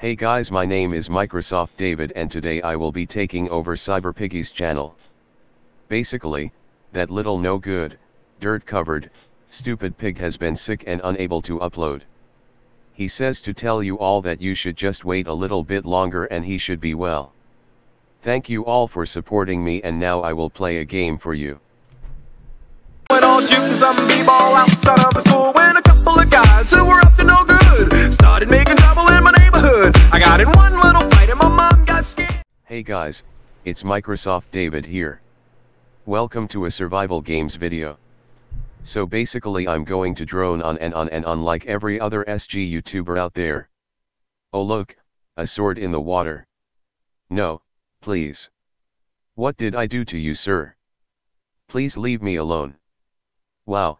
Hey guys, my name is Microsoft David and today I will be taking over CyberPiggy's channel. Basically, that little no good, dirt covered, stupid pig has been sick and unable to upload. He says to tell you all that you should just wait a little bit longer and he should be well. Thank you all for supporting me and now I will play a game for you. Went on shooting some b-ball outside of the school when a couple of guys who were up to no good started making trouble in my neighborhood. I got in one little fight and my mom got scared. Hey guys, it's Microsoft David here. Welcome to a survival games video. So basically I'm going to drone on like every other SG YouTuber out there. Oh look, a sword in the water. No, please. What did I do to you, sir? Please leave me alone. Wow,